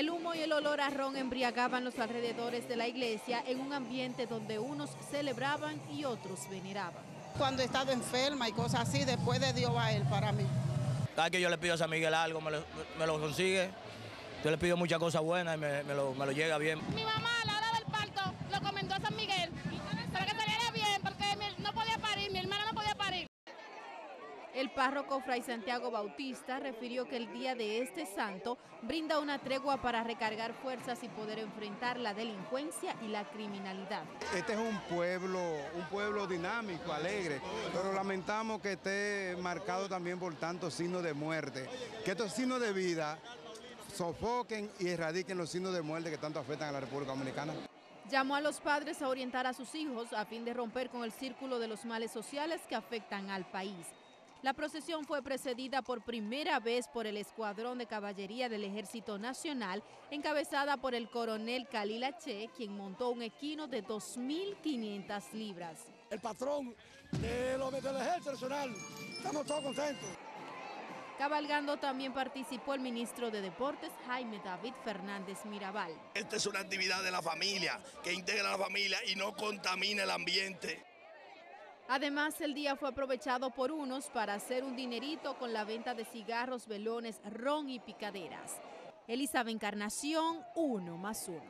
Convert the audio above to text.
El humo y el olor a ron embriagaban los alrededores de la iglesia en un ambiente donde unos celebraban y otros veneraban. Cuando he estado enferma y cosas así, después de Dios va él para mí. Cada que yo le pido a San Miguel algo, me lo consigue. Yo le pido muchas cosas buenas y me lo llega bien. Mi mamá a la hora del parto lo comentó a San Miguel para que saliera bien, porque no podía parir, mi hermana no podía parir. El párroco Fray Santiago Bautista refirió que el día de este santo brinda una tregua para recargar fuerzas y poder enfrentar la delincuencia y la criminalidad. Este es un pueblo dinámico, alegre, pero lamentamos que esté marcado también por tantos signos de muerte, que estos signos de vida sofoquen y erradiquen los signos de muerte que tanto afectan a la República Dominicana. Llamó a los padres a orientar a sus hijos a fin de romper con el círculo de los males sociales que afectan al país. La procesión fue precedida por primera vez por el Escuadrón de Caballería del Ejército Nacional, encabezada por el coronel Kalilache, quien montó un equino de 2.500 libras. El patrón del Ejército Nacional, estamos todos contentos. Cabalgando también participó el ministro de Deportes, Jaime David Fernández Mirabal. Esta es una actividad de la familia, que integra a la familia y no contamina el ambiente. Además, el día fue aprovechado por unos para hacer un dinerito con la venta de cigarros, velones, ron y picaderas. Elizabeth Encarnación, 1+1.